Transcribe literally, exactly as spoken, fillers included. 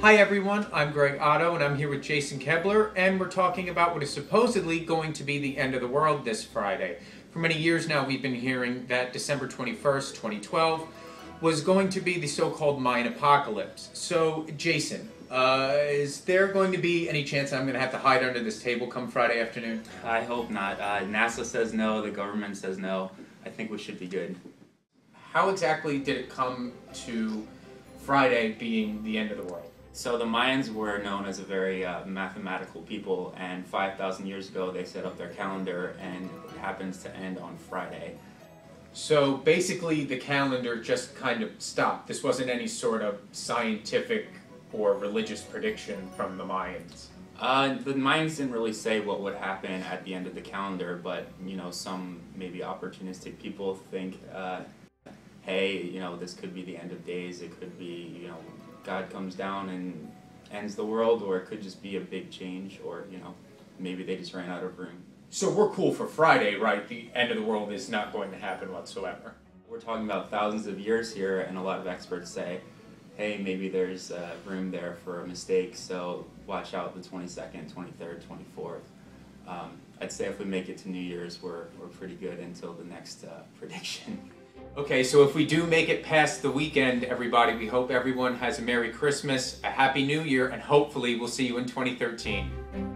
Hi everyone, I'm Greg Otto and I'm here with Jason Koebler, and we're talking about what is supposedly going to be the end of the world this Friday. For many years now we've been hearing that December twenty-first, twenty twelve was going to be the so-called Mayan apocalypse. So Jason, uh, is there going to be any chance I'm going to have to hide under this table come Friday afternoon? I hope not. Uh, NASA says no, the government says no. I think we should be good. How exactly did it come to Friday being the end of the world? So the Mayans were known as a very uh, mathematical people, and five thousand years ago they set up their calendar, and it happens to end on Friday. So basically the calendar just kind of stopped. This wasn't any sort of scientific or religious prediction from the Mayans. Uh, the Mayans didn't really say what would happen at the end of the calendar, but you know, some maybe opportunistic people think, uh, hey, you know, this could be the end of days. It could be, you know, God comes down and ends the world, or it could just be a big change, or, you know, maybe they just ran out of room. So we're cool for Friday, right? The end of the world is not going to happen whatsoever. We're talking about thousands of years here, and a lot of experts say, hey, maybe there's uh, room there for a mistake, so watch out the twenty-second, twenty-third, twenty-fourth. Um, I'd say if we make it to New Year's, we're, we're pretty good until the next uh, prediction. Okay, so if we do make it past the weekend, everybody, we hope everyone has a Merry Christmas, a Happy New Year, and hopefully we'll see you in twenty thirteen.